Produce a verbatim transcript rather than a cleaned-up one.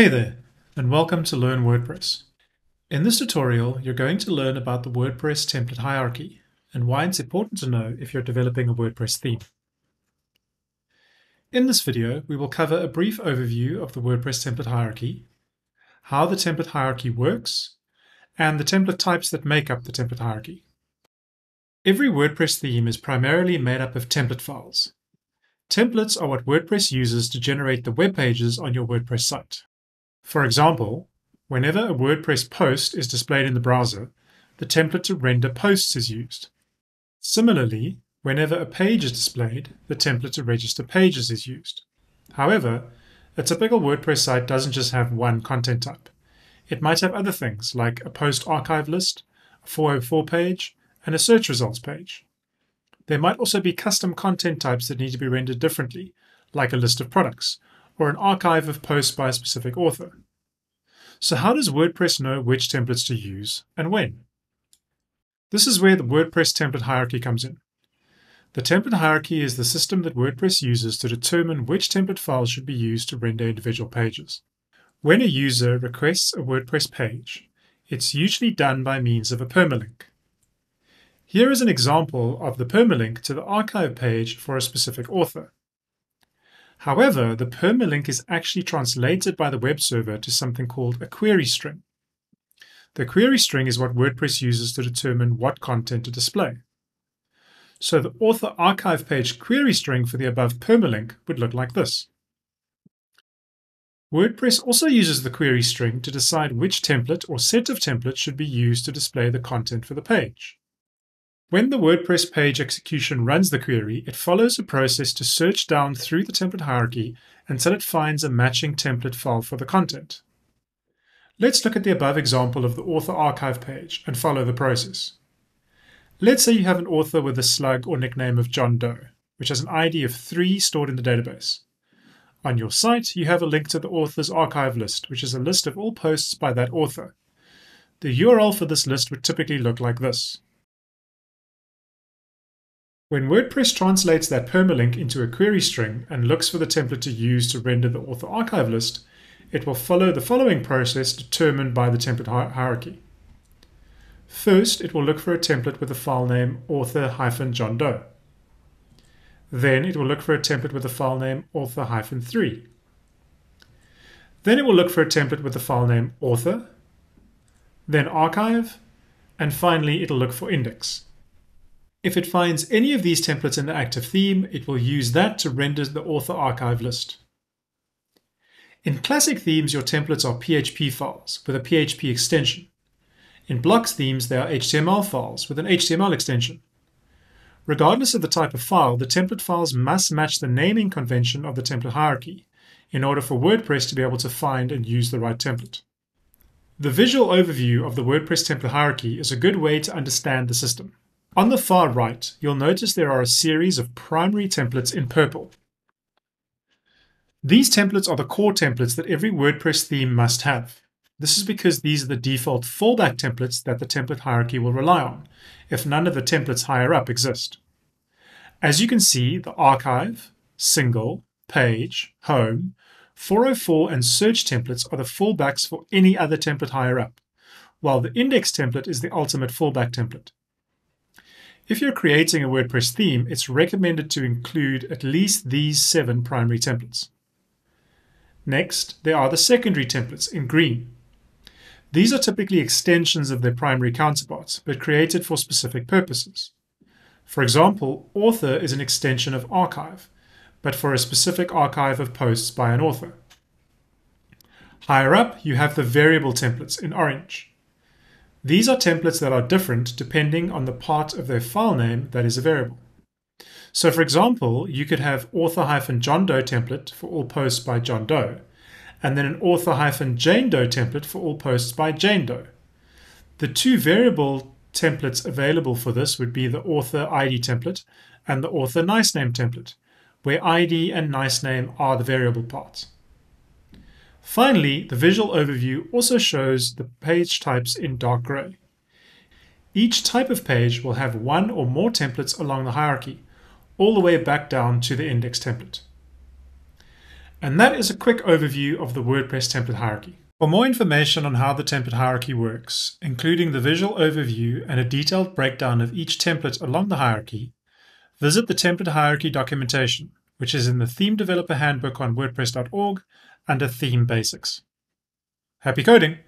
Hey there, and welcome to Learn WordPress. In this tutorial, you're going to learn about the WordPress template hierarchy and why it's important to know if you're developing a WordPress theme. In this video, we will cover a brief overview of the WordPress template hierarchy, how the template hierarchy works, and the template types that make up the template hierarchy. Every WordPress theme is primarily made up of template files. Templates are what WordPress uses to generate the web pages on your WordPress site. For example, whenever a WordPress post is displayed in the browser, the template to render posts is used. Similarly, whenever a page is displayed, the template to register pages is used. However, a typical WordPress site doesn't just have one content type. It might have other things like a post archive list, a four oh four page, and a search results page. There might also be custom content types that need to be rendered differently, like a list of products, or an archive of posts by a specific author. So how does WordPress know which templates to use and when? This is where the WordPress template hierarchy comes in. The template hierarchy is the system that WordPress uses to determine which template files should be used to render individual pages. When a user requests a WordPress page, it's usually done by means of a permalink. Here is an example of the permalink to the archive page for a specific author. However, the permalink is actually translated by the web server to something called a query string. The query string is what WordPress uses to determine what content to display. So the author archive page query string for the above permalink would look like this. WordPress also uses the query string to decide which template or set of templates should be used to display the content for the page. When the WordPress page execution runs the query, it follows a process to search down through the template hierarchy until it finds a matching template file for the content. Let's look at the above example of the author archive page and follow the process. Let's say you have an author with a slug or nickname of John Doe, which has an I D of three stored in the database. On your site, you have a link to the author's archive list, which is a list of all posts by that author. The U R L for this list would typically look like this. When WordPress translates that permalink into a query string and looks for the template to use to render the author archive list, it will follow the following process determined by the template hierarchy. First, it will look for a template with the file name author-John Doe. Then it will look for a template with the file name author-three. Then it will look for a template with the file name author, then archive, and finally it'll look for index. If it finds any of these templates in the active theme, it will use that to render the author archive list. In classic themes, your templates are P H P files with a P H P extension. In Blocks themes, they are H T M L files with an H T M L extension. Regardless of the type of file, the template files must match the naming convention of the template hierarchy in order for WordPress to be able to find and use the right template. The visual overview of the WordPress template hierarchy is a good way to understand the system. On the far right, you'll notice there are a series of primary templates in purple. These templates are the core templates that every WordPress theme must have. This is because these are the default fallback templates that the template hierarchy will rely on, if none of the templates higher up exist. As you can see, the archive, single, page, home, four oh four and search templates are the fallbacks for any other template higher up, while the index template is the ultimate fallback template. If you're creating a WordPress theme, it's recommended to include at least these seven primary templates. Next, there are the secondary templates in green. These are typically extensions of their primary counterparts, but created for specific purposes. For example, author is an extension of archive, but for a specific archive of posts by an author. Higher up, you have the variable templates in orange. These are templates that are different depending on the part of their file name that is a variable. So for example, you could have author-John Doe template for all posts by John Doe, and then an author-Jane Doe template for all posts by Jane Doe. The two variable templates available for this would be the author I D template and the author nice name template, where I D and nice name are the variable parts. Finally, the visual overview also shows the page types in dark grey. Each type of page will have one or more templates along the hierarchy, all the way back down to the index template. And that is a quick overview of the WordPress template hierarchy. For more information on how the template hierarchy works, including the visual overview and a detailed breakdown of each template along the hierarchy, visit the template hierarchy documentation, which is in the Theme Developer Handbook on WordPress dot org under Theme Basics. Happy coding!